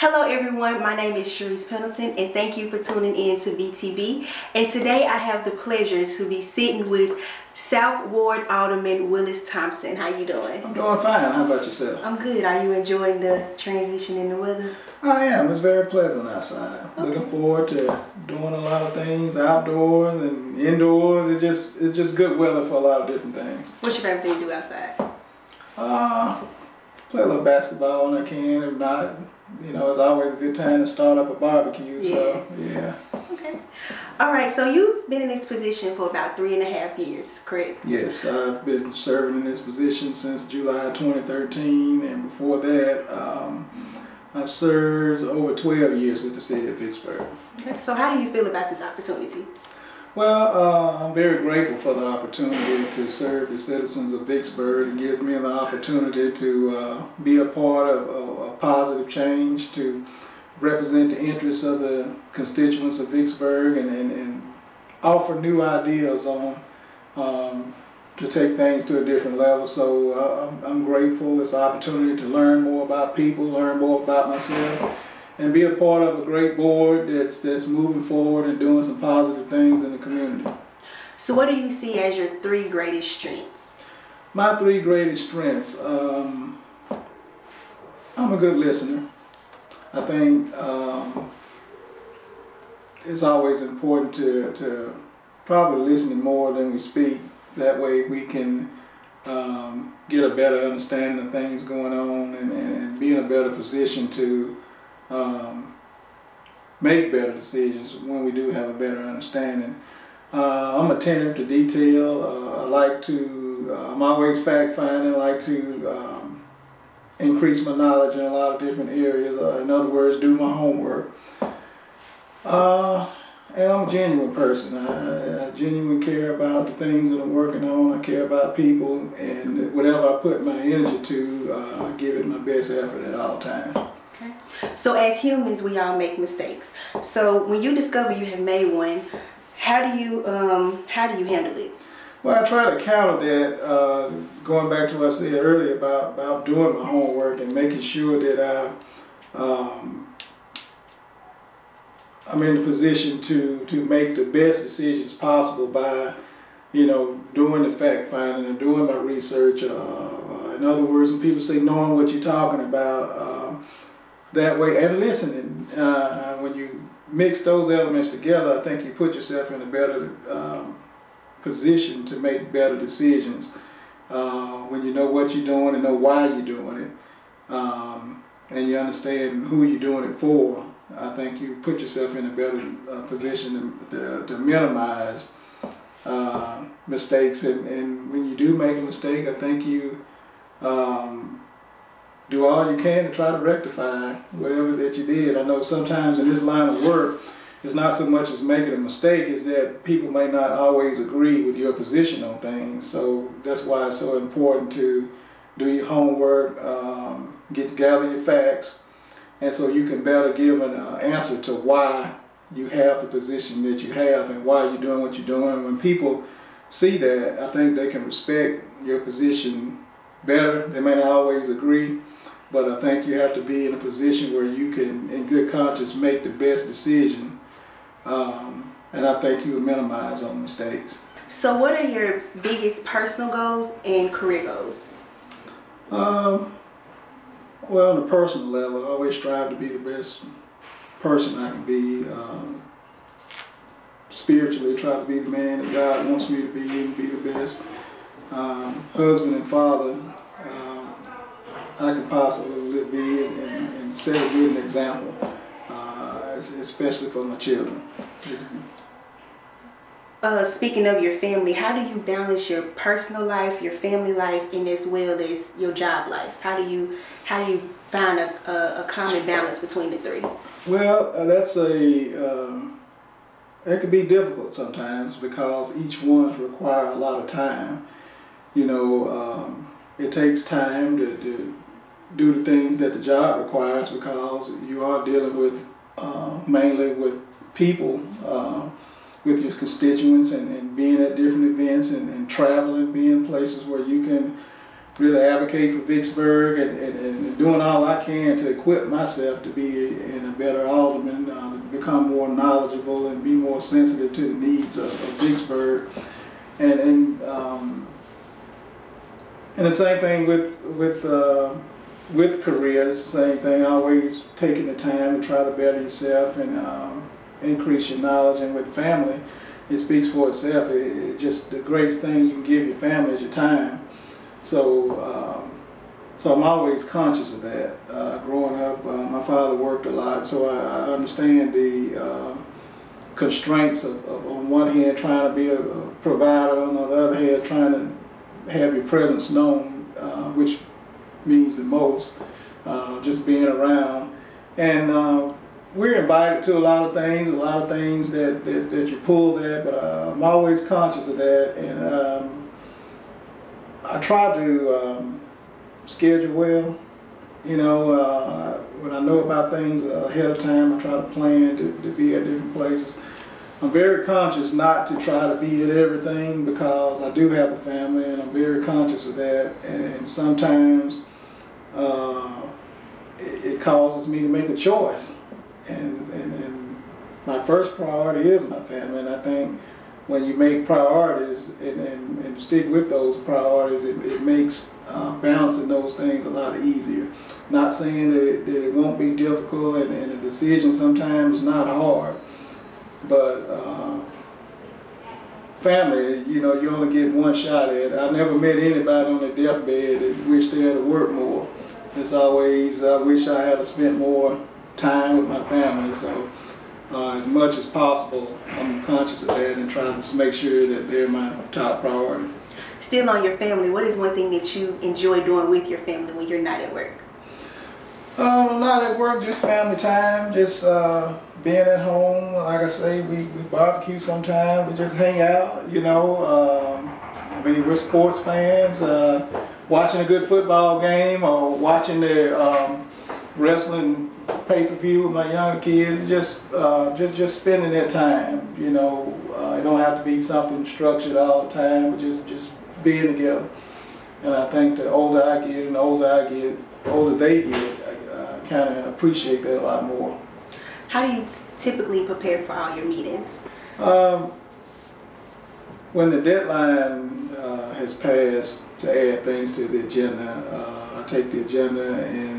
Hello everyone, my name is Cherese Pendleton and thank you for tuning in to VTV. And today I have the pleasure to be sitting with South Ward Alderman Willis Thompson. How you doing? I'm doing fine. How about yourself? I'm good. Are you enjoying the transition in the weather? I am. It's very pleasant outside. Okay. Looking forward to doing a lot of things outdoors and indoors. It's just good weather for a lot of different things. What's your favorite thing to do outside? Play a little basketball when I can. If not, you know, it's always a good time to start up a barbecue. Yeah. So, yeah. Okay. All right. So you've been in this position for about 3.5 years, correct? Yes, I've been serving in this position since July 2013, and before that, I served over 12 years with the city of Vicksburg. Okay. So how do you feel about this opportunity? Well, I'm very grateful for the opportunity to serve the citizens of Vicksburg. It gives me the opportunity to be a part of a positive change, to represent the interests of the constituents of Vicksburg and offer new ideas on to take things to a different level. So I'm grateful. It's an opportunity to learn more about people, learn more about myself, and be a part of a great board that's moving forward and doing some positive things in the community. So what do you see as your three greatest strengths? My three greatest strengths, I'm a good listener. I think it's always important to probably listen more than we speak. That way we can get a better understanding of things going on and be in a better position to make better decisions when we do have a better understanding. I'm attentive to detail. I'm always fact-finding. I like to increase my knowledge in a lot of different areas. In other words, do my homework. And I'm a genuine person. I genuinely care about the things that I'm working on. I care about people, and whatever I put my energy to, I give it my best effort at all times. Okay. So as humans, we all make mistakes. So when you discover you have made one, how do you handle it? Well, I try to counter that, going back to what I said earlier about doing my homework and making sure that I'm in a position to make the best decisions possible by, you know, doing the fact finding and doing my research. In other words, when people say knowing what you're talking about. That way, and listening, when you mix those elements together, I think you put yourself in a better position to make better decisions. When you know what you're doing and know why you're doing it, and you understand who you're doing it for, I think you put yourself in a better position to minimize mistakes. And when you do make a mistake, I think you do all you can to try to rectify whatever that you did. I know sometimes in this line of work, it's not so much as making a mistake, it's that people may not always agree with your position on things. So that's why it's so important to do your homework, gather your facts, and so you can better give an answer to why you have the position that you have and why you're doing what you're doing. When people see that, I think they can respect your position better. They may not always agree, but I think you have to be in a position where you can, in good conscience, make the best decision. And I think you will minimize on mistakes. So what are your biggest personal goals and career goals? Well, on a personal level, I always strive to be the best person I can be. Spiritually, try to be the man that God wants me to be and be the best husband and father I could possibly be, and set a good example, especially for my children. Speaking of your family, how do you balance your personal life, your family life, and as well as your job life? How do you find a common balance between the three? Well, that's it could be difficult sometimes because each one requires a lot of time. You know, it takes time to do the things that the job requires because you are dealing with mainly with people, with your constituents, and being at different events and traveling, being places where you can really advocating for Vicksburg and doing all I can to equip myself to be a better alderman, become more knowledgeable and be more sensitive to the needs of Vicksburg. And the same thing with career, it's the same thing, always taking the time to try to better yourself and increase your knowledge. And with family, it speaks for itself. It's just the greatest thing you can give your family is your time. So, so I'm always conscious of that. Growing up, my father worked a lot, so I understand the constraints of, on one hand, trying to be a provider, on the other hand, trying to have your presence known, which means the most, just being around. And we're invited to a lot of things that you pulled at, but I'm always conscious of that. And I try to schedule well, you know, when I know about things ahead of time, I try to plan to be at different places. I'm very conscious not to try to be at everything because I do have a family, and I'm very conscious of that. And sometimes it causes me to make a choice. And my first priority is my family, and I think when you make priorities and stick with those priorities, it makes balancing those things a lot easier. Not saying that it won't be difficult, and the decision sometimes is not hard, but family, you know, you only get one shot at it. I never met anybody on their deathbed that wished they had to work more. It's always, I wish I had spent more time with my family. So, as much as possible, I'm conscious of that and trying to make sure that they're my top priority. Still on your family, what is one thing that you enjoy doing with your family when you're not at work? Not at work, just family time, just being at home. Like I say, we barbecue sometimes, we just hang out, you know. I mean, we're sports fans, watching a good football game or watching their wrestling pay-per-view with my young kids, just spending their time, you know. It don't have to be something structured all the time, but just being together. And I think the older I get and the older they get, I kind of appreciate that a lot more. How do you typically prepare for all your meetings? When the deadline has passed to add things to the agenda, I take the agenda and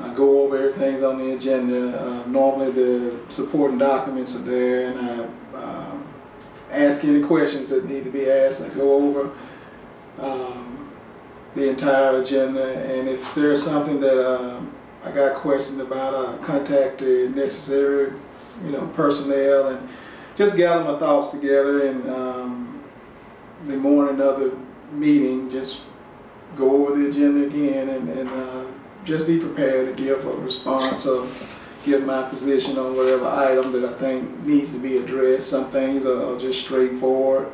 I go over everything's on the agenda. Normally the supporting documents are there, and I ask any questions that need to be asked. I go over the entire agenda, and if there's something that I got questioned about, I contact the necessary, you know, personnel, and just gather my thoughts together. And the morning of the meeting, just go over the agenda again, and just be prepared to give a response or give my position on whatever item that I think needs to be addressed. Some things are just straightforward,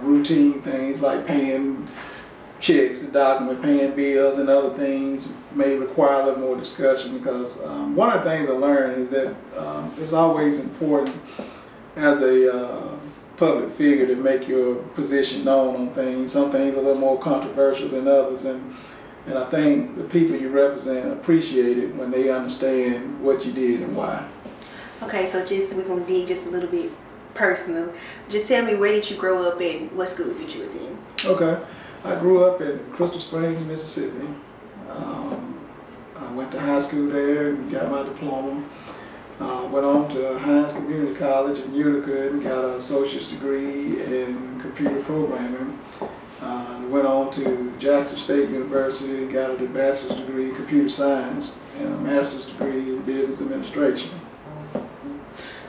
routine things like paying checks, the document, paying bills, and other things may require a little more discussion, because one of the things I learned is that it's always important as a public figure to make your position known on things. Some things are a little more controversial than others, and I think the people you represent appreciate it when they understand what you did and why. Okay, so we're going to dig just a little bit personal. Just tell me, where did you grow up and what schools did you attend? Okay, I grew up in Crystal Springs, Mississippi. I went to high school there and got my diploma. Went on to Heinz Community College in Utica and got an associate's degree in computer programming. Went on to Jackson State University and got a bachelor's degree in computer science and a master's degree in business administration.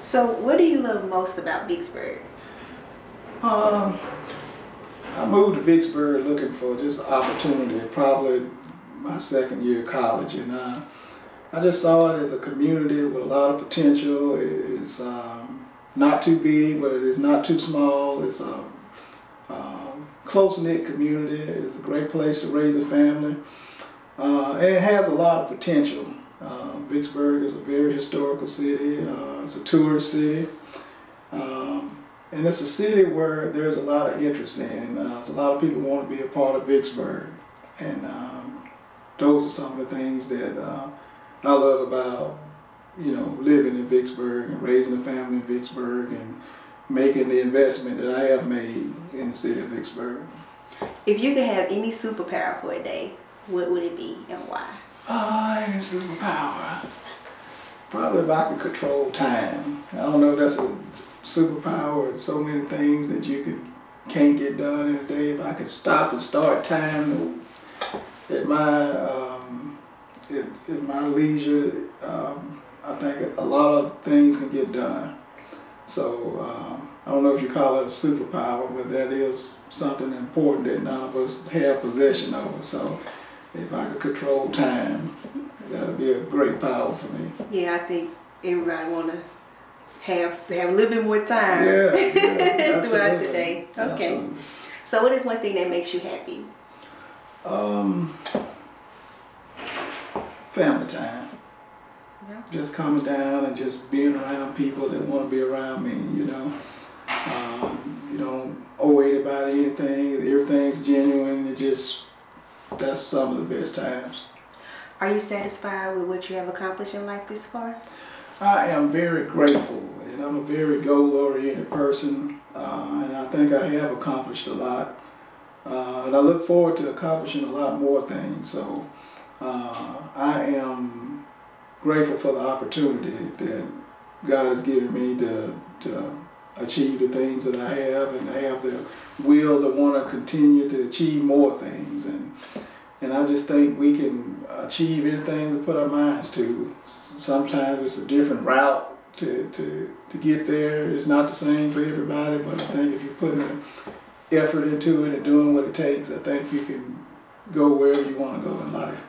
So what do you love most about Vicksburg? I moved to Vicksburg looking for just opportunity, probably my second year of college, and I just saw it as a community with a lot of potential. It's not too big, but it is not too small. It's a close-knit community. It's a great place to raise a family. And it has a lot of potential. Vicksburg is a very historical city. It's a tourist city. And it's a city where there's a lot of interest in. It's a lot of people want to be a part of Vicksburg. And those are some of the things that I love about, you know, living in Vicksburg and raising a family in Vicksburg and making the investment that I have made in the city of Vicksburg. If you could have any superpower for a day, what would it be and why? Any superpower? Probably if I could control time. I don't know if that's a superpower. It's so many things that you can't get done in a day. If I could stop and start time at my leisure, I think a lot of things can get done. So I don't know if you call it a superpower, but that is something important that none of us have possession over. So if I could control time, that would be a great power for me. Yeah, I think everybody want to have a little bit more time throughout the day. Okay. Absolutely. So what is one thing that makes you happy? Family time. Yeah. Just coming down and just being around people that want to be around me, you know. You don't owe anybody anything. Everything's genuine. It just, that's some of the best times. Are you satisfied with what you have accomplished in life this far? I am very grateful, and I'm a very goal-oriented person, and I think I have accomplished a lot. And I look forward to accomplishing a lot more things, so I am grateful for the opportunity that God has given me to achieve the things that I have, and have the will to want to continue to achieve more things. And I just think we can achieve anything we put our minds to. Sometimes it's a different route to get there. It's not the same for everybody, but I think if you put an effort into it and doing what it takes, I think you can go wherever you want to go in life.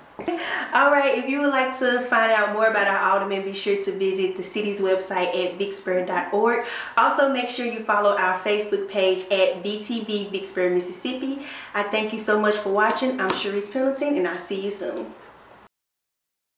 All right, if you would like to find out more about our aldermen, be sure to visit the city's website at vicksburg.org. Also, make sure you follow our Facebook page at BTV Vicksburg, Mississippi. I thank you so much for watching. I'm Cherese Pendleton, and I'll see you soon.